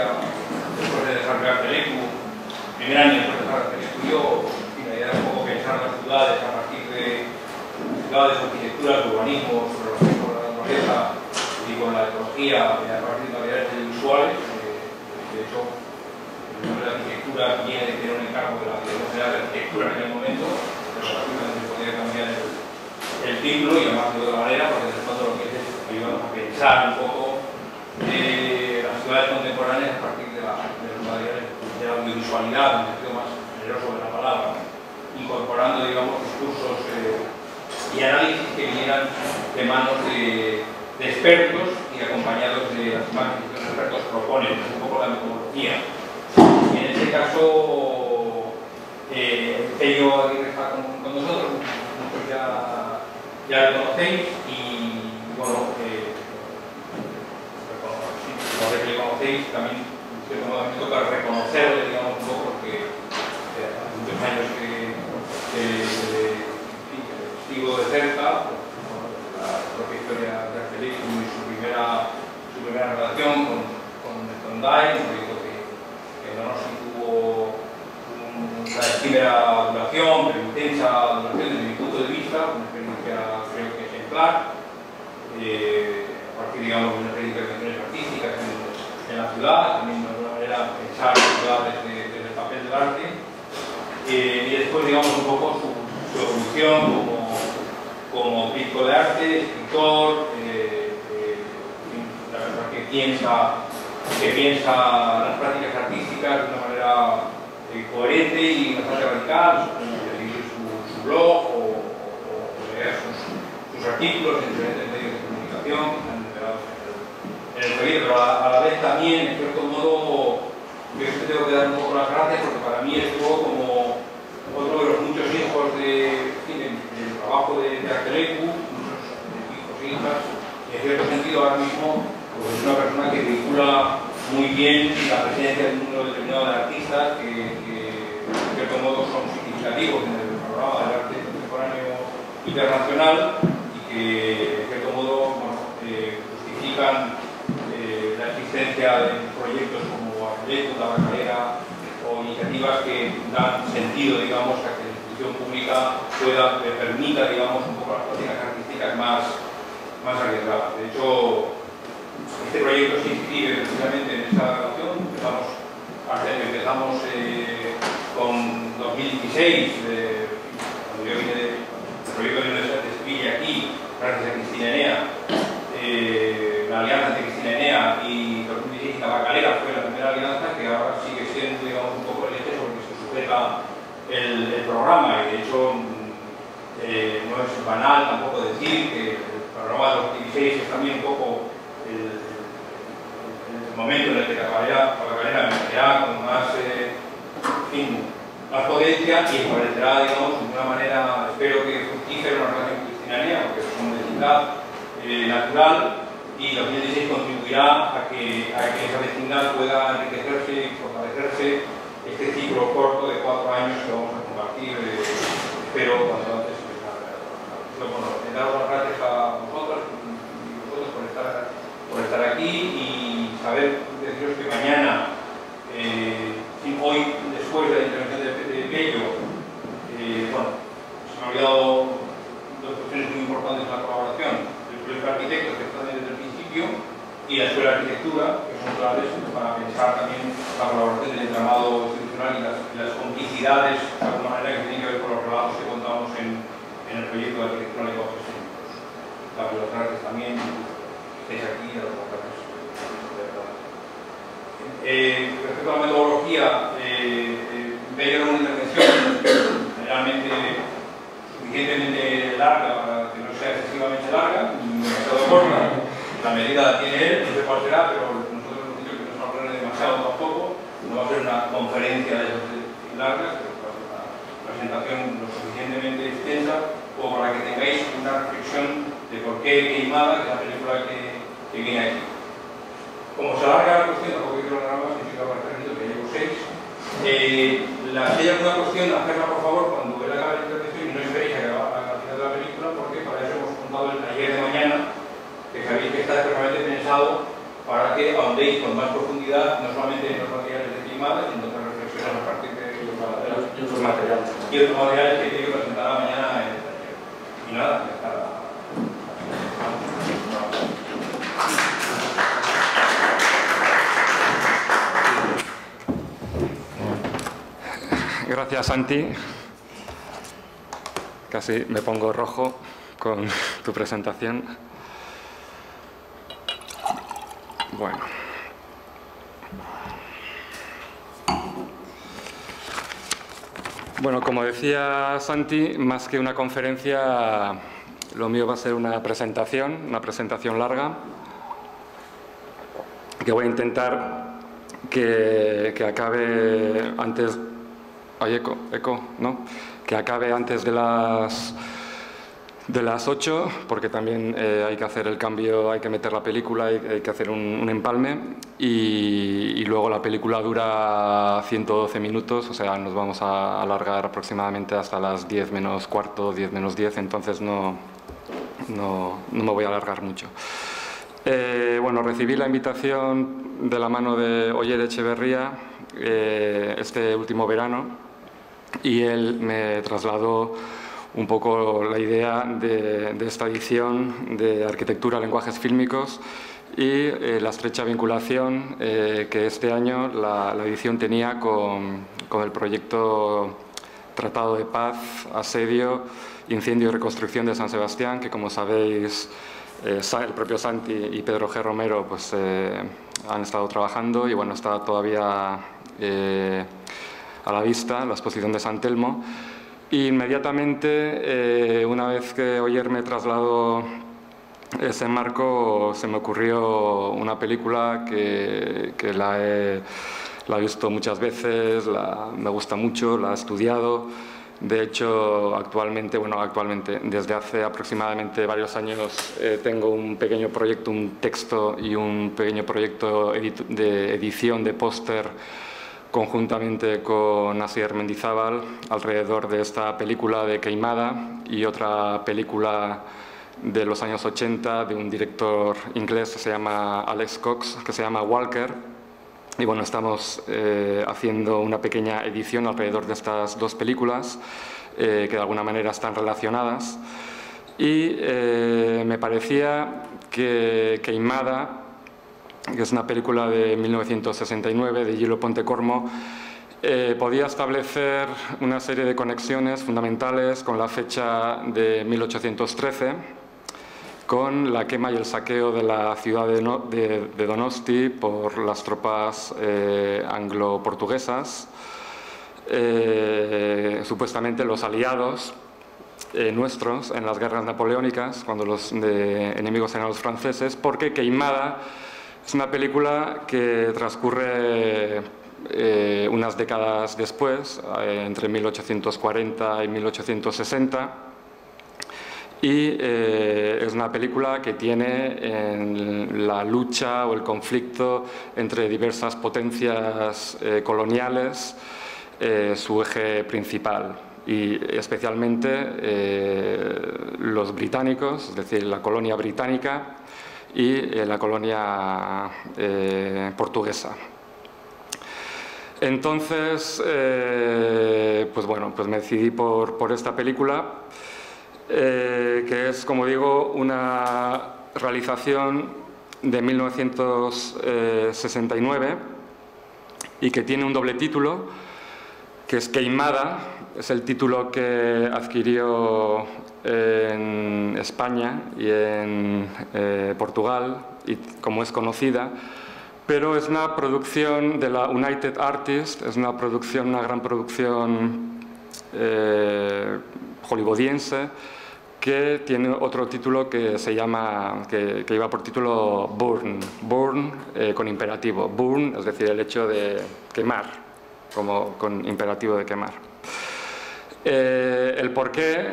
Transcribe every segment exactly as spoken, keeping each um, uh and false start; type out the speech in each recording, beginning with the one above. Francia, después de dejar Cartelecu, primer año después de dejar Cartelecu yo, y la idea era un poco pensar las ciudades a partir de ciudades, arquitecturas, urbanismos, relación con la naturaleza y con la ecología, a partir de variedades audiovisuales. De hecho, el nombre de arquitectura viene de tener un encargo de la Universidad de Arquitectura en aquel momento, pero prácticamente podía cambiar el, el título y además de otra manera, porque desde el fondo lo que es ayudarnos a pensar un poco de las ciudades contemporáneas a partir de la, de la, de la audiovisualidad, en el sentido más generoso de la palabra, incorporando, digamos, discursos eh, y análisis que vinieran de manos de, de expertos y acompañados de las imágenes que los expertos proponen, un poco la metodología. En este caso, eh, Ennio aquí está con, con nosotros, pues ya, ya lo conocéis y bueno. Eh, No sé que le conocéis, también me toca reconocerle, digamos, un poco, porque eh, hace muchos años que eh, eh, sigo de cerca pues, la propia historia de Argel y su primera, su primera relación con, con el Tondai, un proyecto que, que Donosti tuvo una efímera duración, pero intensa duración desde mi punto de vista, una experiencia creo que ejemplar, eh, a partir, digamos, de una serie de intervenciones artísticas en en la ciudad, también de alguna manera pensar la ciudad desde, desde el papel del arte, eh, y después, digamos, un poco su, su evolución como, como crítico de arte, escritor, eh, eh, la persona que piensa, que piensa las prácticas artísticas de una manera eh, coherente y bastante radical, escribir su, su blog o, o, o leer sus, sus artículos en diferentes medios de comunicación, en el proyecto, pero a, a la vez también, en cierto modo, yo siempre tengo que dar un poco las gracias porque para mí estuvo como otro de los muchos hijos de, en fin, del, del trabajo de Argelecu, muchos hijos e hijas, y en cierto sentido ahora mismo pues, es una persona que vincula muy bien la presencia de un número determinado de artistas que, que en cierto modo son significativos en el programa del arte contemporáneo internacional y que en cierto modo bueno, eh, justifican la existencia de proyectos como Argel, la Bacalera o iniciativas que dan sentido, digamos, a que la institución pública pueda, permita, digamos, un poco las prácticas artísticas más, más arriesgadas. De hecho, este proyecto se inscribe precisamente en esta relación. Empezamos, empezamos eh, con dos mil dieciséis, eh, cuando yo vine del proyecto de la Universidad de Sevilla aquí, gracias a Cristina Enea, eh, la alianza de Cristina Enea y dos mil dieciséis la Bacalera fue la primera alianza que ahora sigue siendo, digamos, un poco el eje sobre el que se sujeta el, el programa y de hecho eh, no es banal tampoco decir que el programa de dos mil dieciséis es también un poco el, el momento en el que la Bacalera emergerá con más, eh, fin, más potencia y establecerá, digamos, de una manera, espero que fructífera una relación cristinaria, porque es una necesidad eh, natural. Y dos mil dieciséis contribuirá a que, a que esa vecindad pueda enriquecerse y fortalecerse este ciclo corto de cuatro años que vamos a compartir, eh, espero, cuanto antes. Bueno, he dado las gracias a vosotros y vosotros por estar, por estar aquí y saber deciros que mañana, eh, hoy, después de la intervención de Pello, eh, bueno, se me han olvidado dos cuestiones muy importantes en la colaboración. Los arquitectos que están desde el principio y la escuela de arquitectura, que son claves para pensar también la colaboración del entramado institucional y las, y las complicidades, de alguna manera, que tienen que ver con los relatos que contamos en, en el proyecto de arquitectura de los escénicos. Para los artes también, estáis aquí a los contratos. Eh, respecto a la metodología, eh, eh, veía una intervención generalmente suficientemente larga para que no sea excesivamente larga. La medida la tiene él, no sé cuál será, pero nosotros hemos dicho que no se nos hablará demasiado tampoco. No va a ser una conferencia de largas, pero va a ser una presentación lo suficientemente extensa como para que tengáis una reflexión de por qué Queimada, que es la película que, que viene aquí. Como se alarga la cuestión, tampoco quiero hablar más, que para el que llevo seis. Eh, la, si hay alguna cuestión, hacerla por favor cuando él acabe la intervención y no esperéis a la final de la película, porque para eso hemos fundado el taller de mañana, que sabéis que está perfectamente pensado para que que ahondéis con más profundidad, no solamente en los materiales de Queimada, sino en otras reflexiones a partir de los, de los, de los materiales. Y otros materiales que tiene que presentar a la mañana en el taller. Y nada, ya está. Gracias, Santi. Casi me pongo rojo con tu presentación. Bueno. Bueno, como decía Santi, más que una conferencia, lo mío va a ser una presentación, una presentación larga, que voy a intentar que, que acabe antes... Hay eco, eco, ¿no? Que acabe antes de las de las ocho, porque también eh, hay que hacer el cambio, hay que meter la película, hay, hay que hacer un, un empalme, y, y luego la película dura ciento doce minutos, o sea, nos vamos a alargar aproximadamente hasta las diez menos cuarto, diez menos diez, entonces no, no, no me voy a alargar mucho. Eh, bueno, recibí la invitación de la mano de Oier Echeverría eh, este último verano, y él me trasladó un poco la idea de, de esta edición de Arquitectura, Lenguajes Fílmicos y eh, la estrecha vinculación eh, que este año la, la edición tenía con, con el proyecto Tratado de Paz, Asedio, Incendio y Reconstrucción de San Sebastián, que, como sabéis, eh, el propio Santi y Pedro G. Romero pues, eh, han estado trabajando y bueno, está todavía... Eh, a la vista, la exposición de San Telmo. E inmediatamente, eh, una vez que Oier me trasladó ese marco, se me ocurrió una película que, que la, he, la he visto muchas veces, la, me gusta mucho, la he estudiado. De hecho, actualmente, bueno, actualmente, desde hace aproximadamente varios años, eh, tengo un pequeño proyecto, un texto y un pequeño proyecto de edición de póster conjuntamente con Asier Mendizábal alrededor de esta película de Queimada y otra película de los años ochenta de un director inglés que se llama Alex Cox, que se llama Walker. Y bueno, estamos eh, haciendo una pequeña edición alrededor de estas dos películas eh, que de alguna manera están relacionadas. Y eh, me parecía que Queimada, que es una película de mil novecientos sesenta y nueve de Gillo Pontecorvo, eh, podía establecer una serie de conexiones fundamentales con la fecha de mil ochocientos trece, con la quema y el saqueo de la ciudad de, no, de, de Donosti por las tropas eh, anglo-portuguesas, eh, supuestamente los aliados Eh, nuestros en las guerras napoleónicas, cuando los de, enemigos eran los franceses, porque Queimada es una película que transcurre eh, unas décadas después, eh, entre mil ochocientos cuarenta y mil ochocientos sesenta, y eh, es una película que tiene en la lucha o el conflicto entre diversas potencias eh, coloniales eh, su eje principal. Y especialmente eh, los británicos, es decir, la colonia británica y eh, la colonia eh, portuguesa. Entonces, eh, pues bueno, pues me decidí por, por esta película, eh, que es, como digo, una realización de mil novecientos sesenta y nueve y que tiene un doble título, que es Queimada, es el título que adquirió en España y en eh, Portugal, y como es conocida, pero es una producción de la United Artists, es una producción, una gran producción eh, hollywoodiense, que tiene otro título que se llama, que, que lleva por título Burn, Burn eh, con imperativo, Burn, es decir, el hecho de quemar, como con imperativo de quemar. Eh, el porqué,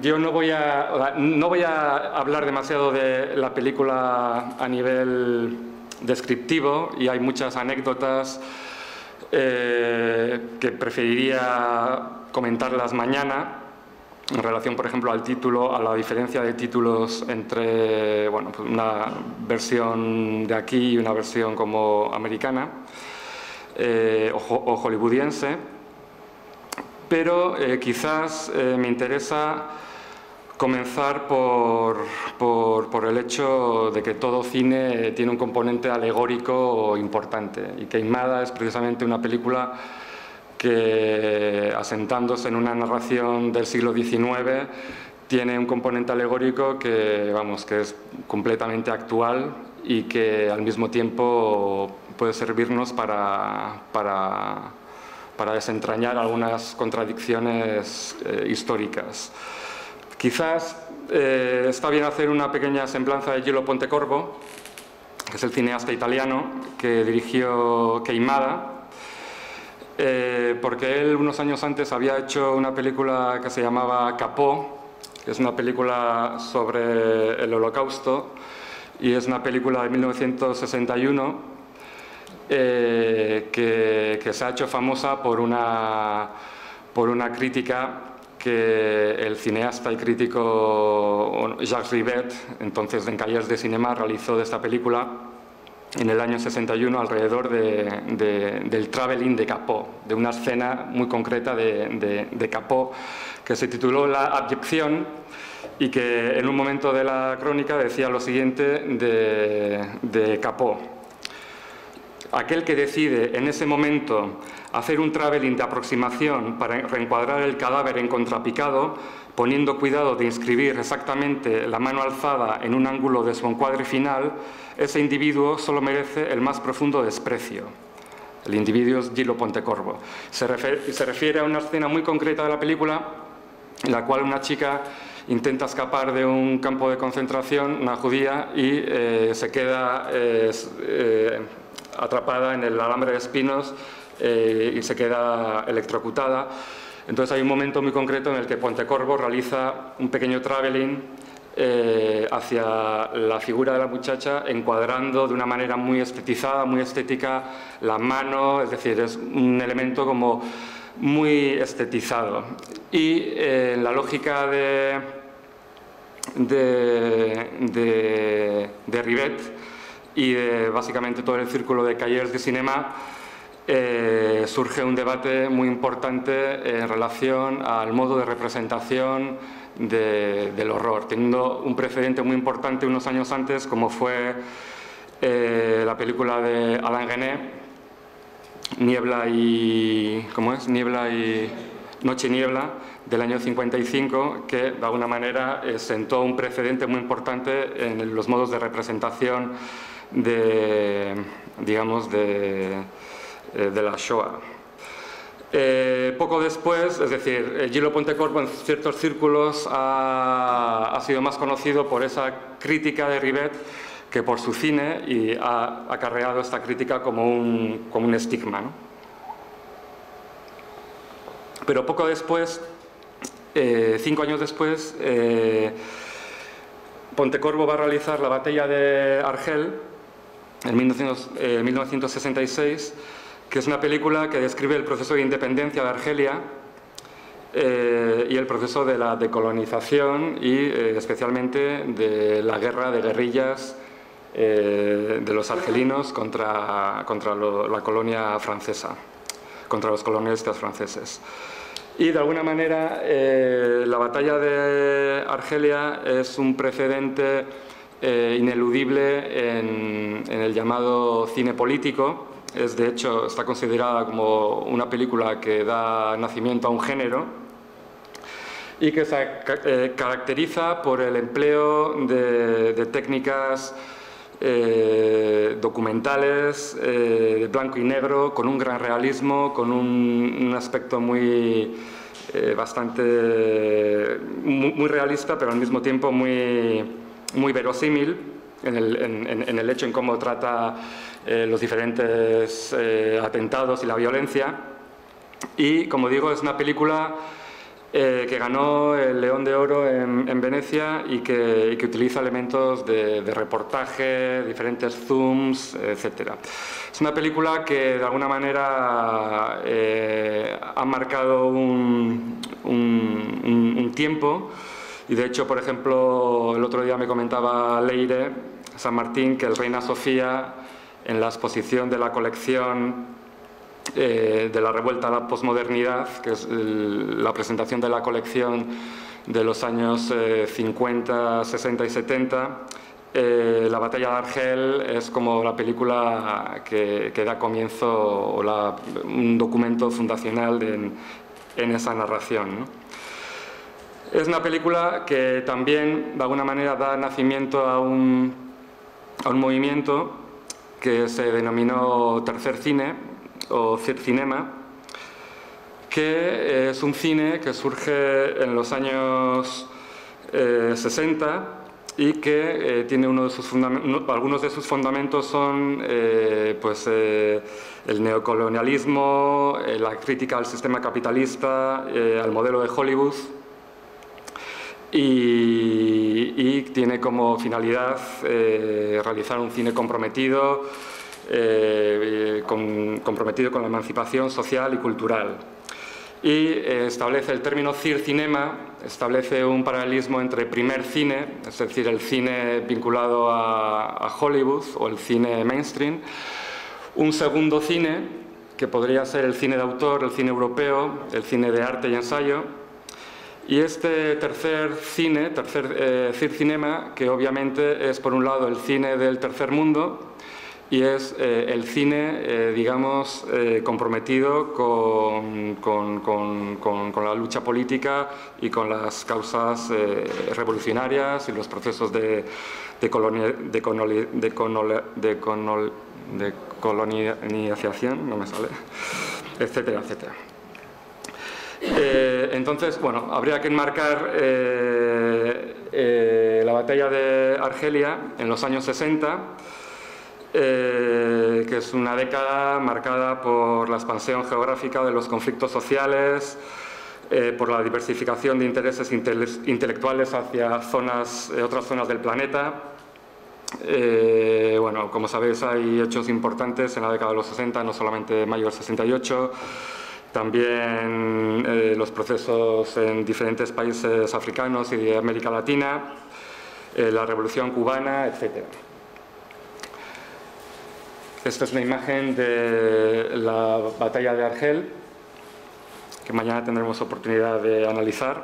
yo no voy a, no voy a hablar demasiado de la película a nivel descriptivo, y hay muchas anécdotas eh, que preferiría comentarlas mañana, en relación, por ejemplo, al título, a la diferencia de títulos entre, bueno, pues una versión de aquí y una versión como americana eh, o, o hollywoodiense. Pero eh, quizás eh, me interesa comenzar por, por, por el hecho de que todo cine tiene un componente alegórico importante, y Queimada es precisamente una película que, asentándose en una narración del siglo diecinueve, tiene un componente alegórico que, vamos, que es completamente actual y que al mismo tiempo puede servirnos para, para, para desentrañar algunas contradicciones eh, históricas. Quizás eh, está bien hacer una pequeña semblanza de Gillo Pontecorvo, que es el cineasta italiano que dirigió Queimada, Eh, porque él unos años antes había hecho una película que se llamaba Capó, que es una película sobre el Holocausto, y es una película de mil novecientos sesenta y uno eh, que, que se ha hecho famosa por una, por una crítica que el cineasta y crítico Jacques Rivette, entonces en Cahiers du Cinéma, realizó de esta película en el año sesenta y uno, alrededor de, de, del travelling de Capó, de una escena muy concreta de, de, de Capó, que se tituló La abyección, y que en un momento de la crónica decía lo siguiente de, de Capó: aquel que decide en ese momento hacer un travelling de aproximación para reencuadrar el cadáver en contrapicado, poniendo cuidado de inscribir exactamente la mano alzada en un ángulo de su encuadre final, ese individuo solo merece el más profundo desprecio. El individuo es Gillo Pontecorvo. Se refiere, se refiere a una escena muy concreta de la película, en la cual una chica intenta escapar de un campo de concentración, una judía, y eh, se queda Eh, eh, atrapada en el alambre de espinos eh, y se queda electrocutada. Entonces hay un momento muy concreto en el que Pontecorvo realiza un pequeño travelling eh, hacia la figura de la muchacha, encuadrando de una manera muy estetizada, muy estética, la mano, es decir, es un elemento como muy estetizado. Y eh, en la lógica de, de, de, de Rivette y de básicamente todo el círculo de Cahiers du Cinéma, eh, surge un debate muy importante en relación al modo de representación de, del horror, teniendo un precedente muy importante unos años antes, como fue eh, la película de Alain Resnais, Niebla y... ¿cómo es? Niebla y... Noche y Niebla, del año cincuenta y cinco, que de alguna manera eh, sentó un precedente muy importante en los modos de representación de, digamos, de, de la Shoah. Eh, poco después, es decir, Gillo Pontecorvo en ciertos círculos ha, ha sido más conocido por esa crítica de Rivette que por su cine, y ha acarreado esta crítica como un, como un estigma, ¿no? Pero poco después, eh, cinco años después, eh, Pontecorvo va a realizar La batalla de Argel en mil novecientos sesenta y seis, que es una película que describe el proceso de independencia de Argelia eh, y el proceso de la decolonización y eh, especialmente de la guerra de guerrillas eh, de los argelinos contra, contra lo, la colonia francesa, contra los colonialistas franceses. Y de alguna manera eh, la batalla de Argelia es un precedente eh, ineludible en, en el llamado cine político. Es, de hecho, está considerada como una película que da nacimiento a un género y que se eh, caracteriza por el empleo de, de técnicas Eh, documentales eh, de blanco y negro, con un gran realismo, con un, un aspecto muy eh, bastante muy, muy realista, pero al mismo tiempo muy, muy verosímil en el, en, en el hecho en cómo trata eh, los diferentes eh, atentados y la violencia. Y, como digo, es una película eh, que ganó el León de Oro en, en Venecia y que, y que utiliza elementos de, de reportaje, diferentes zooms, etcétera. Es una película que de alguna manera eh, ha marcado un, un, un, un tiempo. Y de hecho, por ejemplo, el otro día me comentaba Leire San Martín que el Reina Sofía, en la exposición de la colección eh, de la Revuelta a la Posmodernidad, que es el, la presentación de la colección de los años eh, cincuenta, sesenta y setenta, eh, La batalla de Argel es como la película que, que da comienzo, o la, un documento fundacional de, en, en esa narración, ¿no? Es una película que también, de alguna manera, da nacimiento a un, a un movimiento que se denominó Tercer Cine, o Cinema, que es un cine que surge en los años eh, sesenta y que eh, tiene uno de sus fundamentos. Algunos de sus fundamentos son eh, pues, eh, el neocolonialismo, eh, la crítica al sistema capitalista, eh, al modelo de Hollywood. Y, y tiene como finalidad eh, realizar un cine comprometido, eh, con, comprometido con la emancipación social y cultural. Y eh, establece el término circinema, establece un paralelismo entre primer cine, es decir, el cine vinculado a, a Hollywood o el cine mainstream, un segundo cine, que podría ser el cine de autor, el cine europeo, el cine de arte y ensayo, y este tercer cine, tercer eh, circinema, que obviamente es por un lado el cine del tercer mundo y es eh, el cine, eh, digamos, eh, comprometido con, con, con, con, con la lucha política y con las causas eh, revolucionarias y los procesos de, de, colonia, de, conoli, de, conol, de, conol, de colonización, no me sale, etcétera, etcétera. Eh, entonces, bueno, habría que enmarcar eh, eh, la batalla de Argelia en los años sesenta, eh, que es una década marcada por la expansión geográfica de los conflictos sociales, eh, por la diversificación de intereses intele intelectuales hacia zonas, eh, otras zonas del planeta. Eh, bueno, como sabéis, hay hechos importantes en la década de los sesenta, no solamente mayo del sesenta y ocho, también eh, los procesos en diferentes países africanos y de América Latina, eh, la Revolución Cubana, etcétera. Esta es una imagen de la batalla de Argel, que mañana tendremos oportunidad de analizar.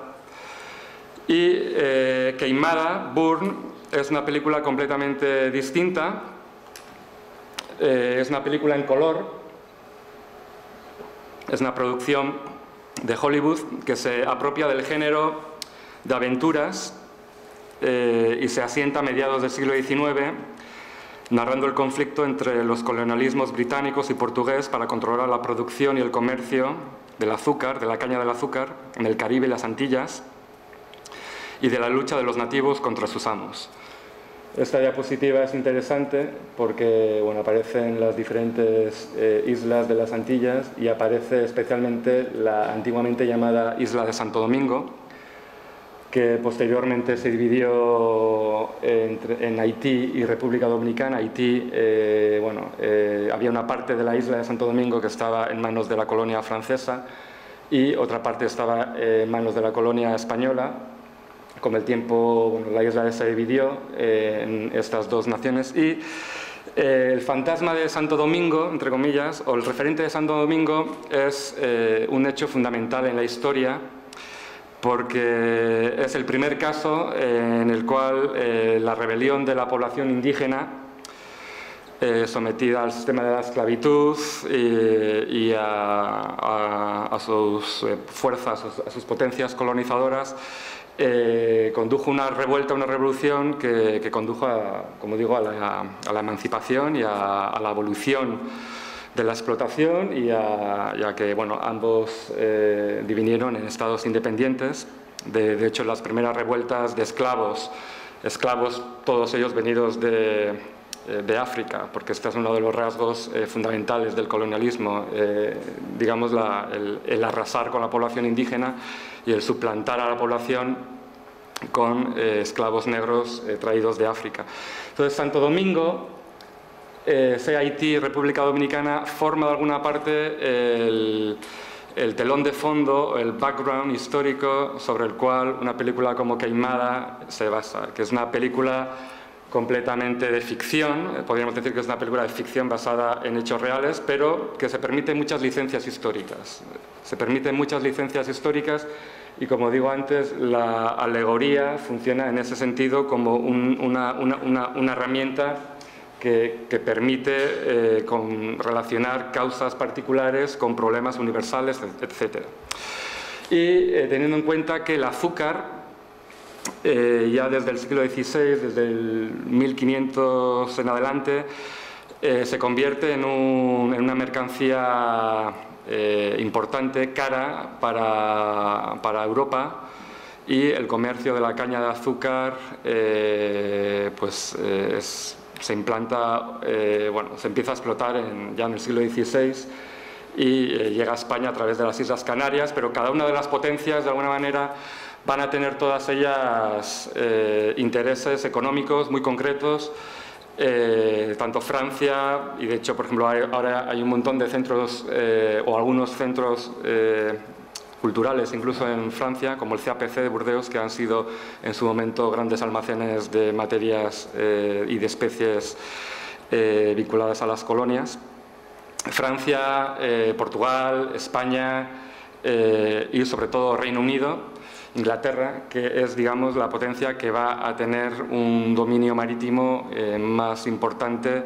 Y eh, Queimada, Burn, es una película completamente distinta, eh, es una película en color. Es una producción de Hollywood que se apropia del género de aventuras eh, y se asienta a mediados del siglo diecinueve, narrando el conflicto entre los colonialismos británicos y portugués para controlar la producción y el comercio del azúcar, de la caña del azúcar, en el Caribe y las Antillas, y de la lucha de los nativos contra sus amos. Esta diapositiva es interesante porque, bueno, aparecen las diferentes eh, islas de las Antillas y aparece especialmente la antiguamente llamada isla de Santo Domingo, que posteriormente se dividió entre, en Haití y República Dominicana. Haití, eh, bueno, eh, había una parte de la isla de Santo Domingo que estaba en manos de la colonia francesa y otra parte estaba eh, en manos de la colonia española. Con el tiempo, bueno, la isla se dividió eh, en estas dos naciones y eh, el fantasma de Santo Domingo, entre comillas, o el referente de Santo Domingo es eh, un hecho fundamental en la historia porque es el primer caso eh, en el cual eh, la rebelión de la población indígena eh, sometida al sistema de la esclavitud y, y a, a, a sus eh, fuerzas, a sus, a sus potencias colonizadoras, Eh, condujo una revuelta, una revolución que, que condujo, a, como digo, a la, a la emancipación y a, a la evolución de la explotación y a, y a que, bueno, ambos eh, divinieron en estados independientes. De, de hecho, las primeras revueltas de esclavos, esclavos todos ellos venidos de, eh, de África, porque este es uno de los rasgos eh, fundamentales del colonialismo, eh, digamos la, el, el arrasar con la población indígena y el suplantar a la población con eh, esclavos negros eh, traídos de África. Entonces, Santo Domingo, eh, sea Haití, República Dominicana, forma de alguna parte el, el telón de fondo, el background histórico sobre el cual una película como Queimada se basa, que es una película completamente de ficción, podríamos decir que es una película de ficción basada en hechos reales, pero que se permite muchas licencias históricas. Se permiten muchas licencias históricas y, como digo antes, la alegoría funciona en ese sentido como un, una, una, una, una herramienta que, que permite eh, con relacionar causas particulares con problemas universales, etcétera. Y eh, teniendo en cuenta que el azúcar, eh, ya desde el siglo dieciséis, desde el mil quinientos en adelante, eh, se convierte en, un, en una mercancía Eh, importante, cara para, para Europa, y el comercio de la caña de azúcar eh, pues, eh, es, se implanta, eh, bueno, se empieza a explotar en, ya en el siglo dieciséis y eh, llega a España a través de las Islas Canarias, pero cada una de las potencias de alguna manera van a tener todas ellas eh, intereses económicos muy concretos. Eh, tanto Francia, y de hecho, por ejemplo, hay, ahora hay un montón de centros eh, o algunos centros eh, culturales, incluso en Francia, como el C A P C de Burdeos, que han sido en su momento grandes almacenes de materias eh, y de especies eh, vinculadas a las colonias. Francia, eh, Portugal, España eh, y sobre todo Reino Unido. Inglaterra, que es, digamos, la potencia que va a tener un dominio marítimo eh, más importante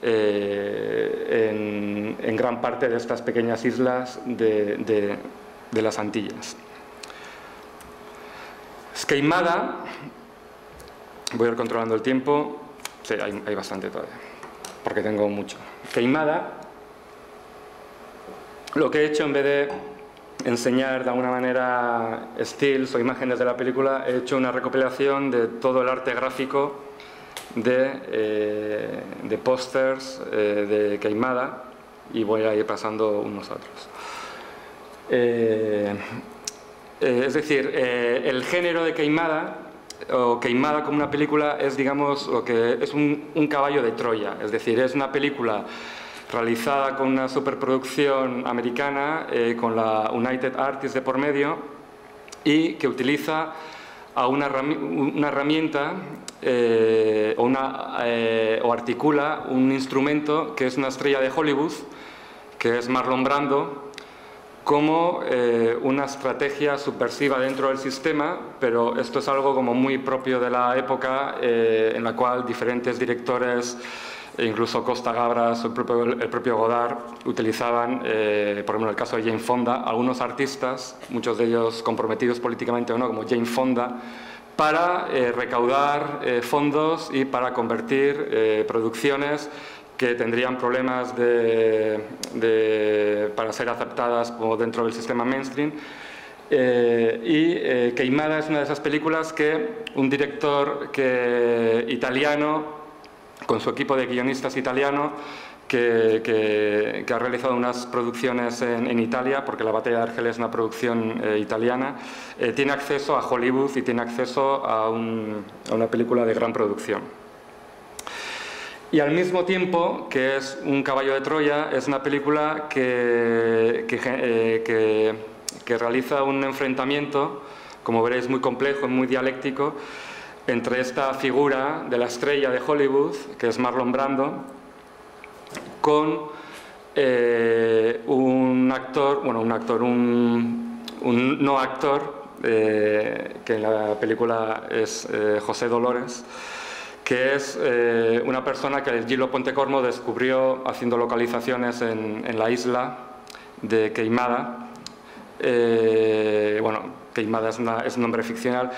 eh, en, en gran parte de estas pequeñas islas de, de, de las Antillas. Queimada, voy a ir controlando el tiempo, sí, hay, hay bastante todavía, porque tengo mucho. Queimada, lo que he hecho en vez de enseñar de alguna manera stills o imágenes de la película, he hecho una recopilación de todo el arte gráfico de, eh, de pósters eh, de Queimada, y voy a ir pasando unos a otros. Eh, eh, es decir, eh, el género de Queimada, o Queimada como una película, es, digamos, lo que es un, un caballo de Troya, es decir, es una película realizada con una superproducción americana, eh, con la United Artists de por medio, y que utiliza a una, una herramienta eh, una, eh, o articula un instrumento que es una estrella de Hollywood, que es Marlon Brando, como eh, una estrategia subversiva dentro del sistema, pero esto es algo como muy propio de la época eh, en la cual diferentes directores, e incluso Costa Gabras, el propio, el propio Godard, utilizaban, eh, por ejemplo, en el caso de Jane Fonda, algunos artistas, muchos de ellos comprometidos políticamente o no, como Jane Fonda, para eh, recaudar eh, fondos y para convertir eh, producciones que tendrían problemas de, de, para ser aceptadas como dentro del sistema mainstream. Eh, y eh, Queimada es una de esas películas que un director que, italiano, con su equipo de guionistas italiano, que, que, que ha realizado unas producciones en, en Italia, porque La batalla de Argel es una producción eh, italiana, eh, tiene acceso a Hollywood y tiene acceso a, un, a una película de gran producción. Y al mismo tiempo, que es un caballo de Troya, es una película que, que, eh, que, que realiza un enfrentamiento, como veréis, muy complejo, muy dialéctico, entre esta figura de la estrella de Hollywood, que es Marlon Brando, con eh, un actor, bueno, un actor, un, un no actor, eh, que en la película es eh, José Dolores, que es eh, una persona que el Gillo Pontecorvo descubrió haciendo localizaciones en, en la isla de Queimada. Eh, bueno, Queimada es, una, es un nombre ficcional,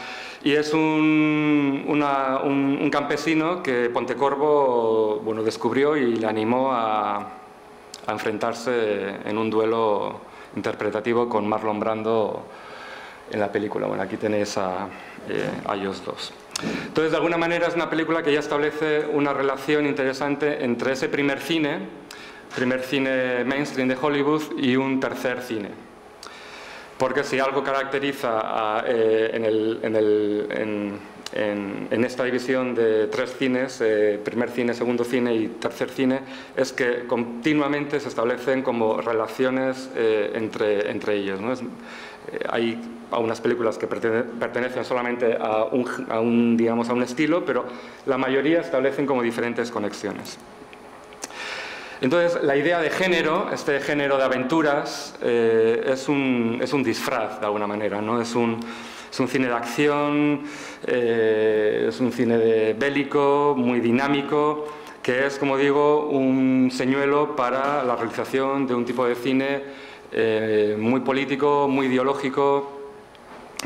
y es un, una, un, un campesino que Pontecorvo, bueno, descubrió y le animó a, a enfrentarse en un duelo interpretativo con Marlon Brando en la película. Bueno, aquí tenéis a, eh, a ellos dos. Entonces, de alguna manera, es una película que ya establece una relación interesante entre ese primer cine, primer cine mainstream de Hollywood, y un tercer cine. Porque si algo caracteriza a, eh, en, el, en, el, en, en, en esta división de tres cines, eh, primer cine, segundo cine y tercer cine, es que continuamente se establecen como relaciones eh, entre, entre ellos, ¿no? Es, hay a unas películas que pertenecen solamente a un, a un, digamos, a un estilo, pero la mayoría establecen como diferentes conexiones. Entonces, la idea de género, este género de aventuras, eh, es, un, es un disfraz, de alguna manera, ¿no? Es un, es un cine de acción, eh, es un cine de bélico, muy dinámico, que es, como digo, un señuelo para la realización de un tipo de cine Eh, muy político, muy ideológico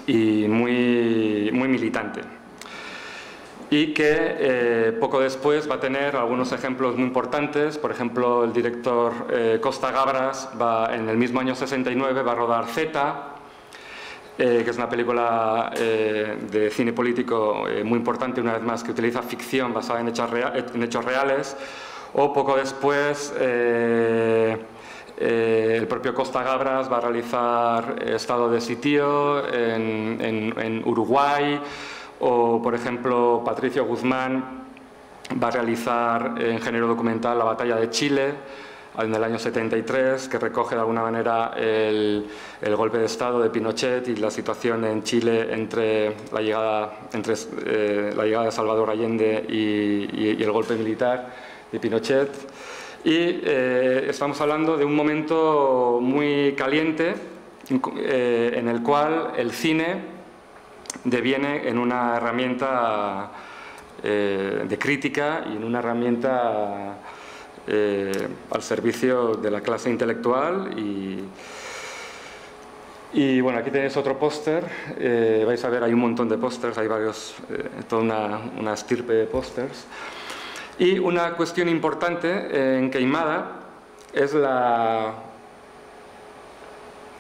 y muy, muy militante, y que eh, poco después va a tener algunos ejemplos muy importantes. Por ejemplo, el director eh, Costa Gabras va, en el mismo año sesenta y nueve va a rodar Z, eh, que es una película eh, de cine político eh, muy importante, una vez más, que utiliza ficción basada en hechos, real, en hechos reales. O poco después eh, Eh, el propio Costa Gabras va a realizar eh, Estado de sitio en, en, en Uruguay, o, por ejemplo, Patricio Guzmán va a realizar eh, en género documental La batalla de Chile en el año setenta y tres, que recoge de alguna manera el, el golpe de Estado de Pinochet y la situación en Chile entre la llegada, entre, eh, la llegada de Salvador Allende y, y, y el golpe militar de Pinochet. Y eh, estamos hablando de un momento muy caliente eh, en el cual el cine deviene en una herramienta eh, de crítica y en una herramienta eh, al servicio de la clase intelectual. Y, y bueno, aquí tenéis otro póster. Eh, vais a ver, hay un montón de pósters, hay varios, eh, toda una, una estirpe de pósters. Y una cuestión importante en Queimada es la,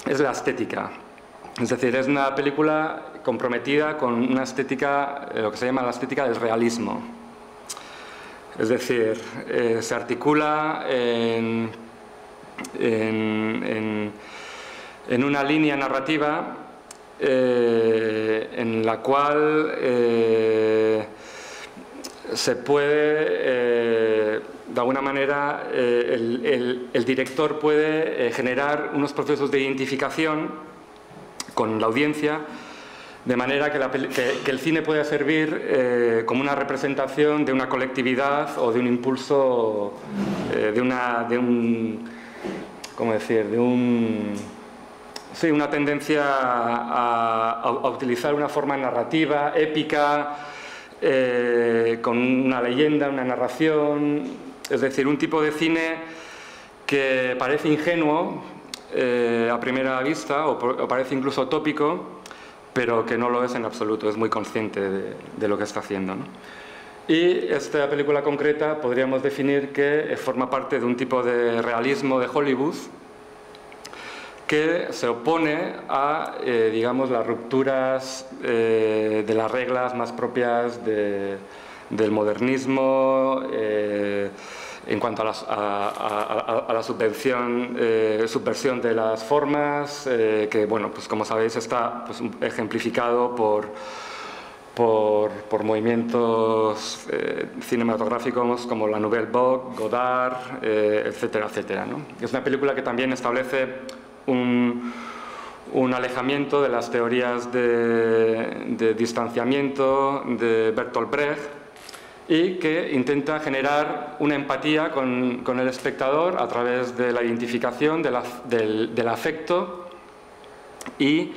es la estética. Es decir, es una película comprometida con una estética, lo que se llama la estética del realismo. Es decir, eh, se articula en, en, en, en una línea narrativa eh, en la cual Eh, se puede, eh, de alguna manera, eh, el, el, el director puede eh, generar unos procesos de identificación con la audiencia, de manera que, la, que, que el cine pueda servir eh, como una representación de una colectividad o de un impulso, eh, de una, de un, ¿cómo decir?, de un, sí, una tendencia a, a, a utilizar una forma narrativa, épica, Eh, con una leyenda, una narración. Es decir, un tipo de cine que parece ingenuo eh, a primera vista, o, o parece incluso tópico, pero que no lo es en absoluto, es muy consciente de, de lo que está haciendo, ¿no? Y esta película concreta podríamos definir que forma parte de un tipo de realismo de Hollywood que se opone a, eh, digamos, las rupturas eh, de las reglas más propias de, del modernismo eh, en cuanto a, las, a, a, a la subversión, eh, subversión de las formas, eh, que, bueno, pues como sabéis, está pues, ejemplificado por, por, por movimientos eh, cinematográficos como la Nouvelle Vague, Godard, eh, etcétera, etcétera, ¿no? Es una película que también establece Un, un alejamiento de las teorías de, de distanciamiento de Bertolt Brecht, y que intenta generar una empatía con, con el espectador a través de la identificación, de la, del, del afecto y,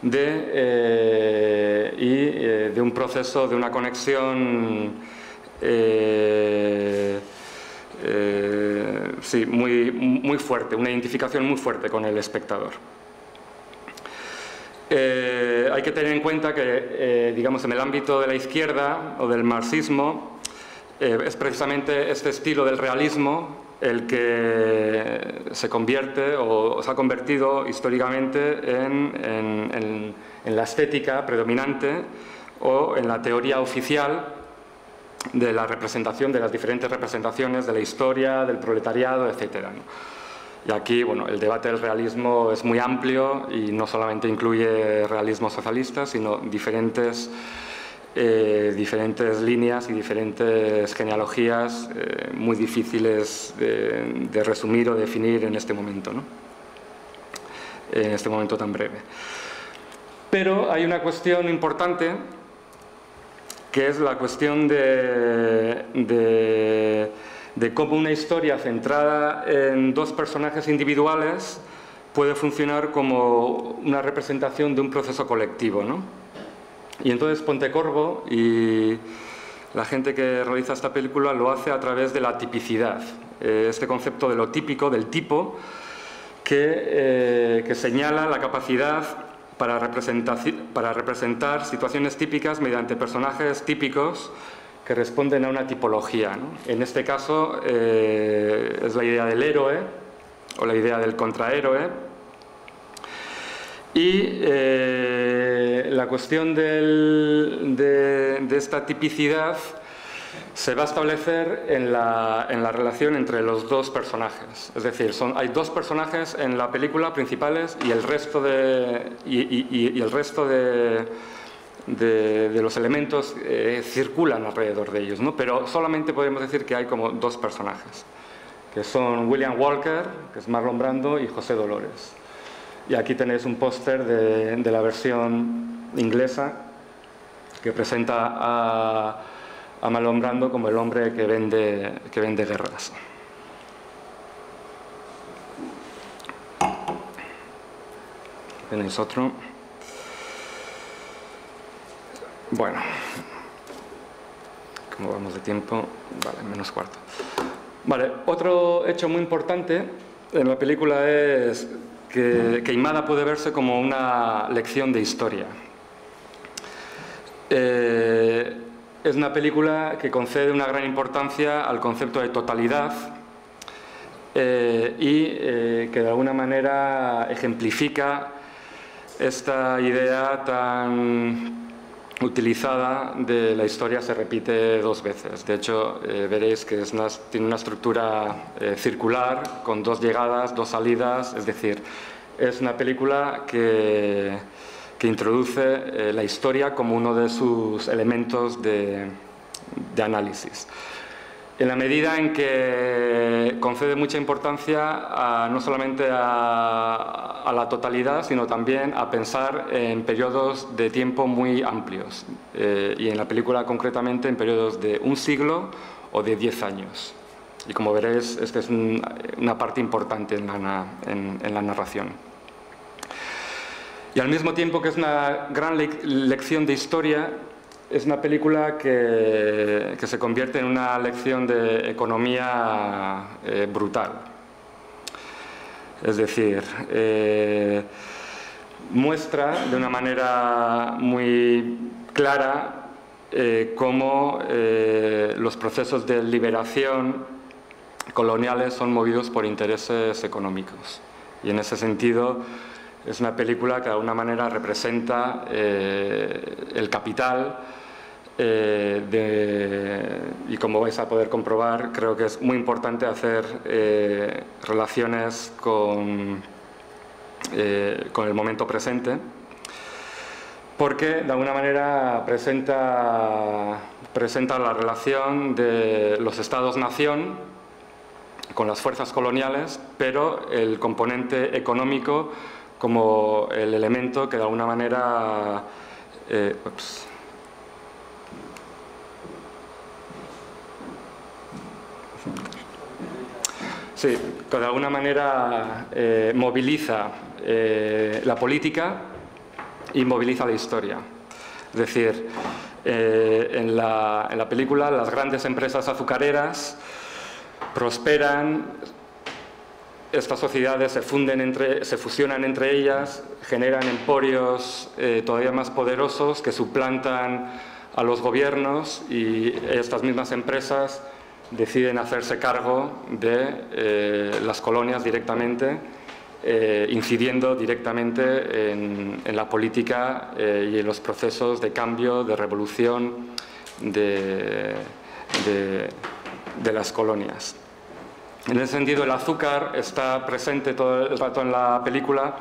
de, eh, y eh, de un proceso, de una conexión eh, Eh, sí, muy, muy fuerte, una identificación muy fuerte con el espectador. Eh, hay que tener en cuenta que, eh, digamos, en el ámbito de la izquierda o del marxismo, eh, es precisamente este estilo del realismo el que se convierte o se ha convertido históricamente en, en, en, en la estética predominante o en la teoría oficial de la representación, de las diferentes representaciones de la historia, del proletariado, etcétera, ¿no? Y aquí, bueno, el debate del realismo es muy amplio y no solamente incluye realismo socialista, sino diferentes, eh, diferentes líneas y diferentes genealogías eh, muy difíciles de, de resumir o definir en este momento, ¿no? En este momento tan breve. Pero hay una cuestión importante, que es la cuestión de, de, de cómo una historia centrada en dos personajes individuales puede funcionar como una representación de un proceso colectivo, ¿no? Y entonces Pontecorvo y la gente que realiza esta película lo hace a través de la tipicidad, este concepto de lo típico, del tipo, que, eh, que señala la capacidad Para representar, para representar situaciones típicas mediante personajes típicos que responden a una tipología, ¿no? En este caso eh, es la idea del héroe o la idea del contrahéroe. Y eh, la cuestión del, de, de esta tipicidad se va a establecer en la, en la relación entre los dos personajes. Es decir, son, hay dos personajes en la película principales y el resto de, y, y, y el resto de, de, de los elementos eh, circulan alrededor de ellos, ¿no? Pero solamente podemos decir que hay como dos personajes, que son William Walker, que es Marlon Brando, y José Dolores. Y aquí tenéis un póster de, de la versión inglesa que presenta a... a Marlon Brando como el hombre que vende, que vende guerras. Tenéis otro. Bueno. ¿Cómo vamos de tiempo? Vale, menos cuarto. Vale, otro hecho muy importante en la película es que Queimada puede verse como una lección de historia. Eh... Es una película que concede una gran importancia al concepto de totalidad eh, y eh, que de alguna manera ejemplifica esta idea tan utilizada de la historia se repite dos veces. De hecho, eh, veréis que es una, tiene una estructura eh, circular con dos llegadas, dos salidas. Es decir, es una película que... que introduce eh, la historia como uno de sus elementos de, de análisis. En la medida en que concede mucha importancia a, no solamente a, a la totalidad, sino también a pensar en periodos de tiempo muy amplios, eh, y en la película concretamente en periodos de un siglo o de diez años. Y como veréis, esta es un, una parte importante en la, en, en la narración. Y al mismo tiempo que es una gran le lección de historia, es una película que, que se convierte en una lección de economía eh, brutal. Es decir, eh, muestra de una manera muy clara eh, cómo eh, los procesos de liberación coloniales son movidos por intereses económicos. Y en ese sentido, es una película que de alguna manera representa eh, el capital eh, de, y, como vais a poder comprobar, creo que es muy importante hacer eh, relaciones con, eh, con el momento presente, porque de alguna manera presenta, presenta la relación de los estados-nación con las fuerzas coloniales, pero el componente económico como el elemento que de alguna manera eh, ups, sí, que de alguna manera eh, moviliza eh, la política y moviliza la historia. Es decir, eh, en, la, en la película las grandes empresas azucareras prosperan. Estas sociedades se, funden entre, se fusionan entre ellas, generan emporios eh, todavía más poderosos que suplantan a los gobiernos, y estas mismas empresas deciden hacerse cargo de eh, las colonias directamente eh, incidiendo directamente en, en la política eh, y en los procesos de cambio, de revolución de, de, de las colonias. En ese sentido, el azúcar está presente todo el rato en la película,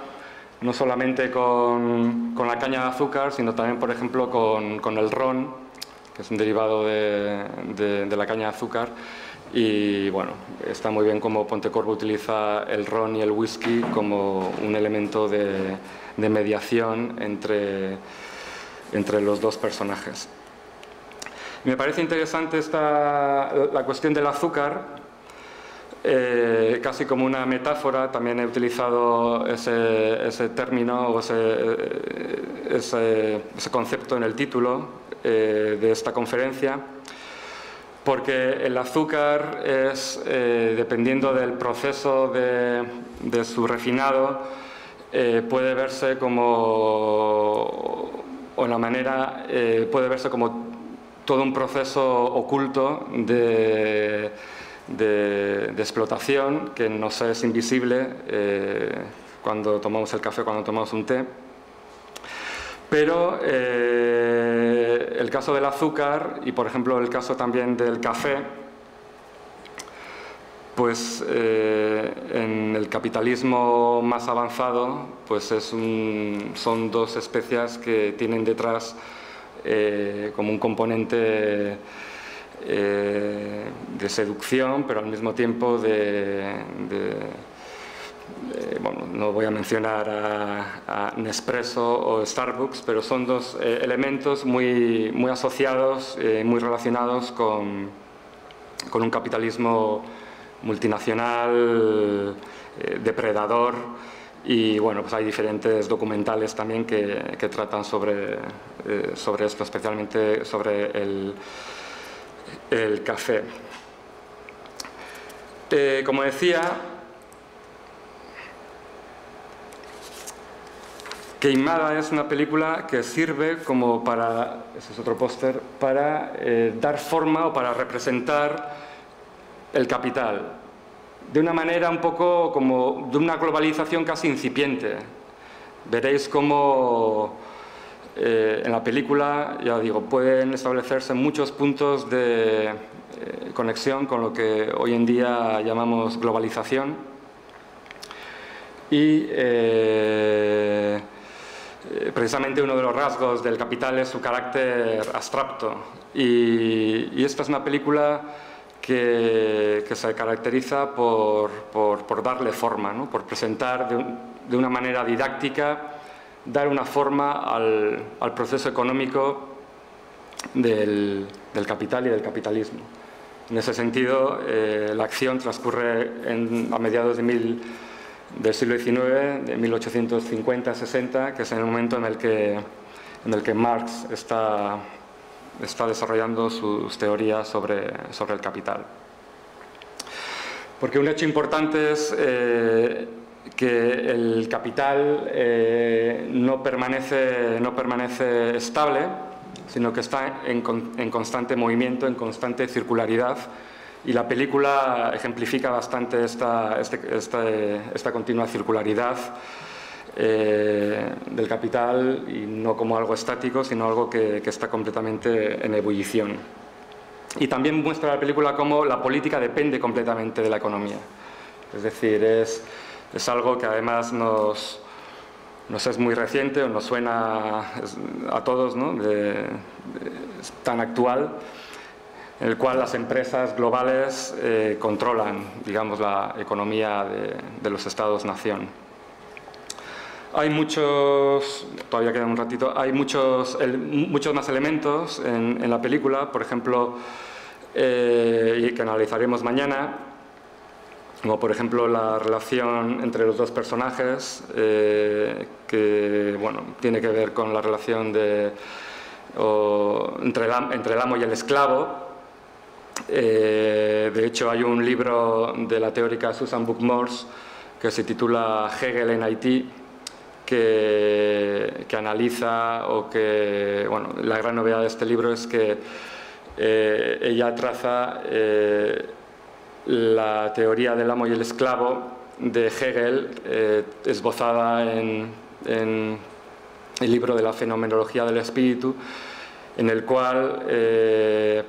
no solamente con, con la caña de azúcar, sino también, por ejemplo, con, con el ron, que es un derivado de, de, de la caña de azúcar. Y bueno, está muy bien cómo Pontecorvo utiliza el ron y el whisky como un elemento de, de mediación entre, entre los dos personajes. Me parece interesante esta, la cuestión del azúcar, eh, casi como una metáfora. También he utilizado ese, ese término o ese, ese, ese concepto en el título eh, de esta conferencia, porque el azúcar es, eh, dependiendo del proceso de, de su refinado, eh, puede verse como, o la manera, eh, puede verse como todo un proceso oculto de, de, de explotación que nos es invisible eh, cuando tomamos el café, cuando tomamos un té. Pero eh, el caso del azúcar y, por ejemplo, el caso también del café, pues eh, en el capitalismo más avanzado, pues es un, son dos especias que tienen detrás eh, como un componente eh, de seducción, pero al mismo tiempo de... de Eh, bueno, no voy a mencionar a, a Nespresso o Starbucks, pero son dos eh, elementos muy, muy asociados, eh, muy relacionados con, con un capitalismo multinacional, eh, depredador. Y bueno, pues hay diferentes documentales también que, que tratan sobre, eh, sobre esto, especialmente sobre el, el café. Eh, como decía, Queimada es una película que sirve como para, ese es otro póster, para eh, dar forma o para representar el capital, de una manera un poco como de una globalización casi incipiente. Veréis cómo eh, en la película, ya digo, pueden establecerse muchos puntos de eh, conexión con lo que hoy en día llamamos globalización. Y... Eh, precisamente uno de los rasgos del capital es su carácter abstracto, y, y esta es una película que, que se caracteriza por, por, por darle forma, ¿no? Por presentar de, de una manera didáctica, dar una forma al, al proceso económico del, del capital y del capitalismo. En ese sentido, eh, la acción transcurre en, a mediados de mil del siglo diecinueve, de mil ochocientos cincuenta a sesenta, que es el momento en el que, en el que Marx está, está desarrollando sus teorías sobre, sobre el capital. Porque un hecho importante es eh, que el capital eh, no, permanece, no permanece estable, sino que está en, en constante movimiento, en constante circularidad. Y la película ejemplifica bastante esta, este, esta, esta continua circularidad eh, del capital, y no como algo estático, sino algo que, que está completamente en ebullición. Y también muestra la película cómo la política depende completamente de la economía. Es decir, es, es algo que además nos, nos es muy reciente, o nos suena a todos, ¿no? de, de, es tan actual, en el cual las empresas globales eh, controlan, digamos, la economía de, de los estados-nación. Hay muchos, todavía queda un ratito, hay muchos, el, muchos más elementos en, en la película, por ejemplo, eh, que analizaremos mañana, como por ejemplo la relación entre los dos personajes, eh, que bueno, tiene que ver con la relación de, o, entre, el, entre el amo y el esclavo. Eh, de hecho, hay un libro de la teórica Susan Buck-Morss que se titula Hegel en Haití, que, que analiza o que... Bueno, la gran novedad de este libro es que eh, ella traza eh, la teoría del amo y el esclavo de Hegel, eh, esbozada en, en el libro de la fenomenología del espíritu, en el cual eh,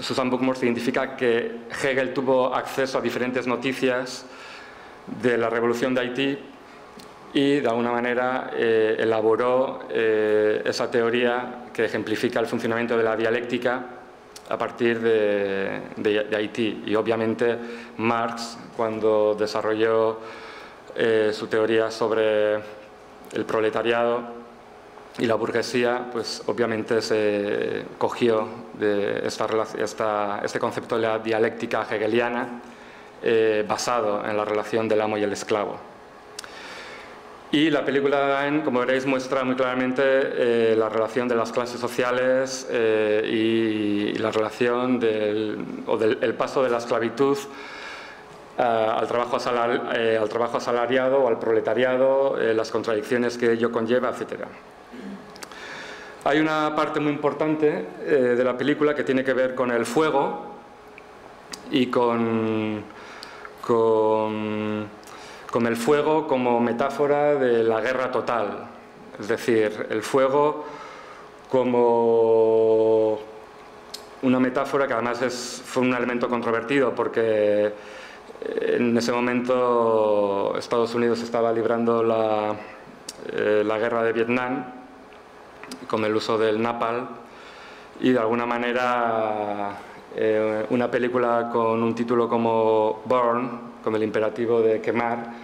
Susan Buck-Morss identifica que Hegel tuvo acceso a diferentes noticias de la revolución de Haití y, de alguna manera, eh, elaboró eh, esa teoría que ejemplifica el funcionamiento de la dialéctica a partir de, de, de Haití. Y, obviamente, Marx, cuando desarrolló eh, su teoría sobre el proletariado y la burguesía, pues, obviamente, se cogió de esta, esta, este concepto de la dialéctica hegeliana eh, basado en la relación del amo y el esclavo. Y la película, como veréis, muestra muy claramente eh, la relación de las clases sociales eh, y, y la relación del, o del el paso de la esclavitud eh, al, trabajo asalar, eh, al trabajo asalariado o al proletariado, eh, las contradicciones que ello conlleva, etcétera. Hay una parte muy importante eh, de la película que tiene que ver con el fuego y con... con con el fuego como metáfora de la guerra total, es decir, el fuego como una metáfora que además es, fue un elemento controvertido porque en ese momento Estados Unidos estaba librando la, eh, la guerra de Vietnam con el uso del napalm y de alguna manera eh, una película con un título como Burn, con el imperativo de quemar,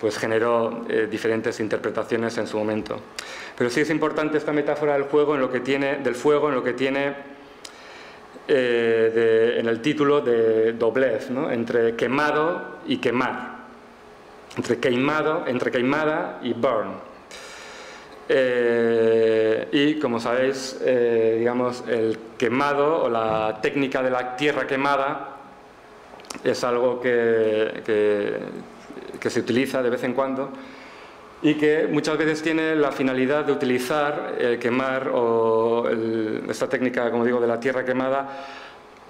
pues generó eh, diferentes interpretaciones en su momento. Pero sí es importante esta metáfora del fuego en lo que tiene, del fuego en lo que tiene eh, de, en el título de doblez, ¿no? Entre quemado y quemar, entre queimado, entre queimada y burn. Eh, y como sabéis, eh, digamos, el quemado o la técnica de la tierra quemada es algo que, que, que se utiliza de vez en cuando y que muchas veces tiene la finalidad de utilizar el quemar o el, esta técnica, como digo, de la tierra quemada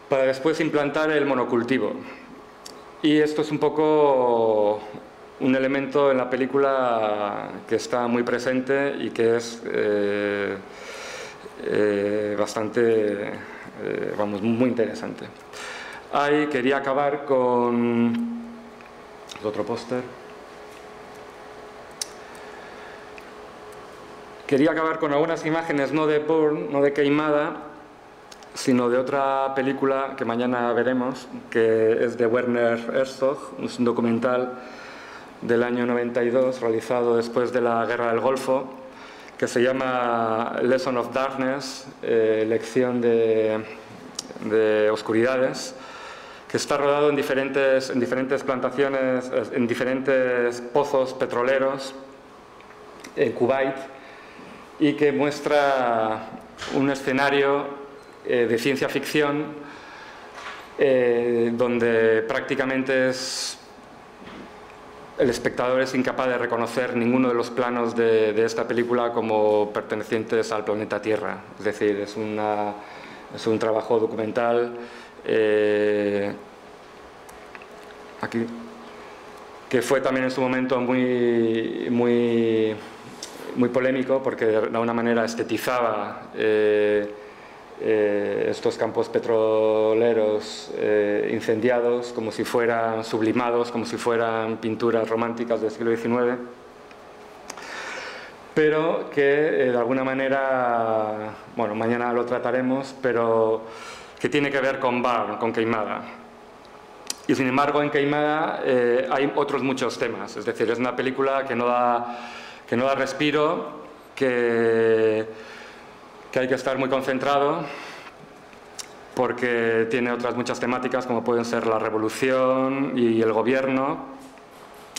para después implantar el monocultivo. Y esto es un poco un elemento en la película que está muy presente y que es eh, eh, bastante, eh, vamos, muy interesante. Ahí quería acabar con otro póster. Quería acabar con algunas imágenes, no de Burn, no de Queimada, sino de otra película que mañana veremos, que es de Werner Herzog, un documental del año noventa y dos realizado después de la Guerra del Golfo, que se llama Lesson of Darkness, eh, lección de, de oscuridades, que está rodado en diferentes, en diferentes plantaciones, en diferentes pozos petroleros en Kuwait y que muestra un escenario eh, de ciencia ficción eh, donde prácticamente es, el espectador es incapaz de reconocer ninguno de los planos de, de esta película como pertenecientes al planeta Tierra. Es decir, es, una, es un trabajo documental Eh, aquí, que fue también en su momento muy, muy, muy polémico porque de alguna manera estetizaba eh, eh, estos campos petroleros eh, incendiados como si fueran sublimados, como si fueran pinturas románticas del siglo diecinueve, pero que eh, de alguna manera, bueno, mañana lo trataremos, pero que tiene que ver con Burn, con Queimada. Y sin embargo, en Queimada eh, hay otros muchos temas. Es decir, es una película que no da, que no da respiro, que, que hay que estar muy concentrado, porque tiene otras muchas temáticas, como pueden ser la revolución y el gobierno,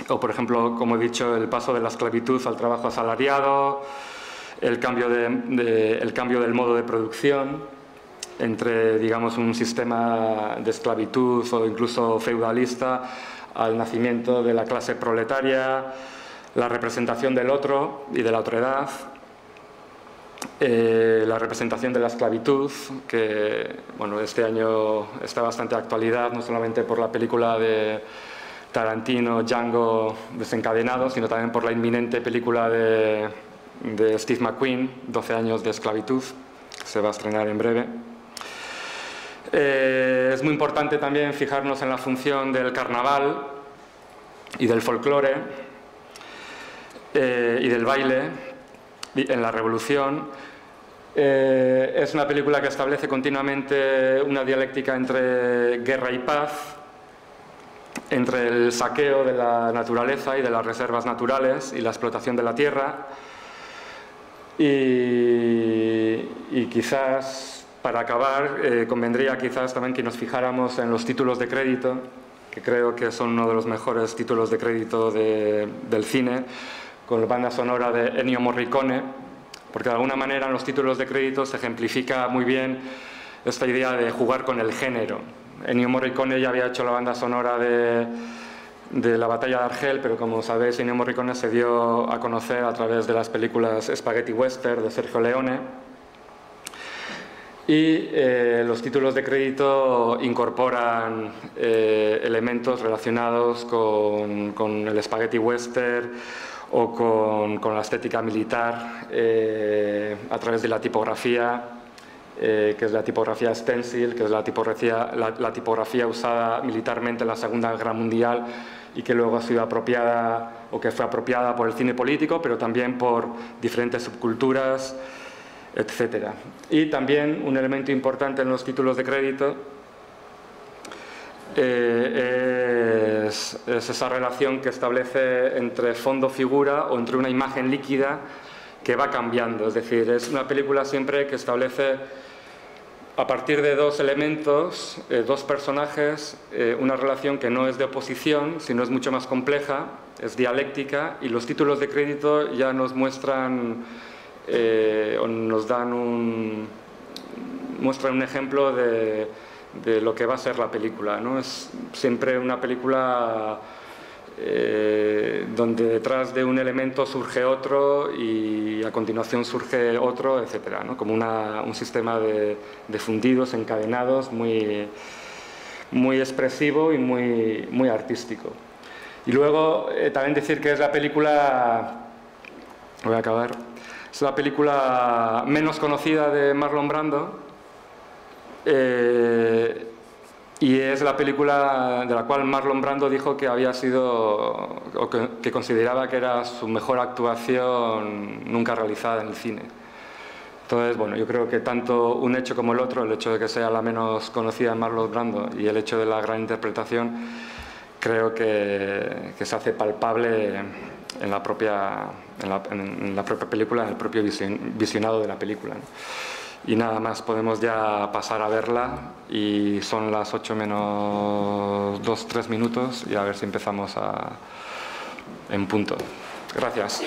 o, por ejemplo, como he dicho, el paso de la esclavitud al trabajo asalariado, el cambio, de, de, el cambio del modo de producción entre, digamos, un sistema de esclavitud o incluso feudalista al nacimiento de la clase proletaria, la representación del otro y de la otredad, eh, la representación de la esclavitud, que, bueno, este año está bastante de actualidad, no solamente por la película de, Tarantino, Django desencadenado, sino también por la inminente película de, de Steve McQueen, doce años de esclavitud, se va a estrenar en breve. Eh, es muy importante también fijarnos en la función del carnaval y del folclore eh, y del baile en la revolución. Eh, es una película que establece continuamente una dialéctica entre guerra y paz, entre el saqueo de la naturaleza y de las reservas naturales y la explotación de la tierra. Y, y quizás, para acabar, eh, convendría quizás también que nos fijáramos en los títulos de crédito, que creo que son uno de los mejores títulos de crédito de, del cine, con la banda sonora de Ennio Morricone, porque de alguna manera en los títulos de crédito se ejemplifica muy bien esta idea de jugar con el género. Ennio Morricone ya había hecho la banda sonora de, de La batalla de Argel, pero como sabéis, Ennio Morricone se dio a conocer a través de las películas Spaghetti Western de Sergio Leone. Y eh, los títulos de crédito incorporan eh, elementos relacionados con, con el Spaghetti Western o con, con la estética militar eh, a través de la tipografía. Eh, que es la tipografía stencil, que es la tipografía, la, la tipografía usada militarmente en la Segunda Guerra Mundial y que luego ha sido apropiada o que fue apropiada por el cine político, pero también por diferentes subculturas, etcétera. Y también un elemento importante en los títulos de crédito eh, es, es esa relación que establece entre fondo-figura o entre una imagen líquida que va cambiando, es decir, es una película siempre que establece a partir de dos elementos, eh, dos personajes, eh, una relación que no es de oposición, sino es mucho más compleja, es dialéctica, y los títulos de crédito ya nos muestran eh, o nos dan un, muestran un ejemplo de, de lo que va a ser la película, ¿no? Es siempre una película Eh, donde detrás de un elemento surge otro y a continuación surge otro, etcétera, ¿no? Como una, un sistema de, de fundidos, encadenados, muy, muy expresivo y muy, muy artístico. Y luego eh, también decir que es la película, voy a acabar, es la película menos conocida de Marlon Brando. Eh, Y es la película de la cual Marlon Brando dijo que había sido, o que, que consideraba que era su mejor actuación nunca realizada en el cine. Entonces, bueno, yo creo que tanto un hecho como el otro, el hecho de que sea la menos conocida de Marlon Brando y el hecho de la gran interpretación, creo que, que se hace palpable en la propia, en la, en la propia película, en el propio visionado de la película, ¿no? Y nada más, podemos ya pasar a verla y son las ocho menos dos, tres minutos y a ver si empezamos a... en punto. Gracias.